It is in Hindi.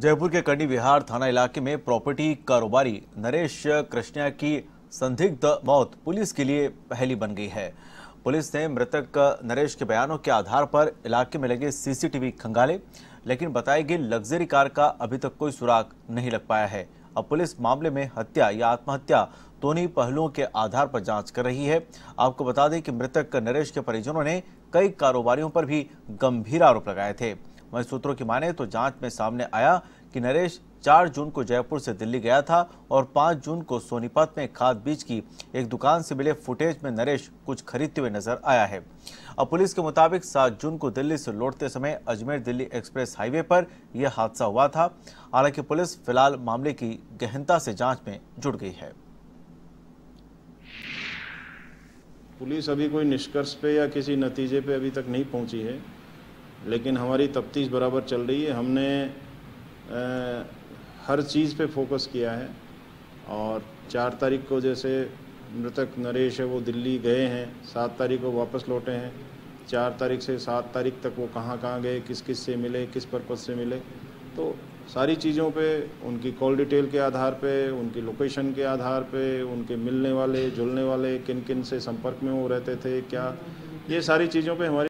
जयपुर के कंडी विहार थाना इलाके में प्रॉपर्टी कारोबारी नरेश कृष्णिया की संदिग्ध मौत पुलिस के लिए पहेली बन गई है। पुलिस ने मृतक नरेश के बयानों के आधार पर इलाके में लगे सीसीटीवी खंगाले, लेकिन बताई गई लग्जरी कार का अभी तक कोई सुराग नहीं लग पाया है। अब पुलिस मामले में हत्या या आत्महत्या दोनों पहलुओं के आधार पर जांच कर रही है। आपको बता दें कि मृतक नरेश के परिजनों ने कई कारोबारियों पर भी गंभीर आरोप लगाए थे। वहीं सूत्रों की माने तो जांच में सामने आया कि नरेश 4 जून को जयपुर से दिल्ली गया था और 5 जून को सोनीपत में खाद बीज की एक दुकान से मिले फुटेज में नरेश कुछ खरीदते हुए नजर आया है। अब पुलिस के मुताबिक 7 जून को दिल्ली से लौटते समय अजमेर दिल्ली एक्सप्रेस हाईवे पर यह हादसा हुआ था। हालांकि पुलिस फिलहाल मामले की गहनता से जाँच में जुट गई है। पुलिस अभी कोई निष्कर्ष पे या किसी नतीजे पे अभी तक नहीं पहुंची है, लेकिन हमारी तफ्तीश बराबर चल रही है। हमने हर चीज़ पे फोकस किया है और 4 तारीख को जैसे मृतक नरेश है वो दिल्ली गए हैं, 7 तारीख को वापस लौटे हैं। 4 तारीख से 7 तारीख तक वो कहाँ गए, किस किस से मिले, किस पर्पज़ से मिले, तो सारी चीज़ों पे उनकी कॉल डिटेल के आधार पे, उनकी लोकेशन के आधार पे, उनके मिलने वाले जुलने वाले किन किन से संपर्क में वो रहते थे, क्या ये सारी चीज़ों पे हमारी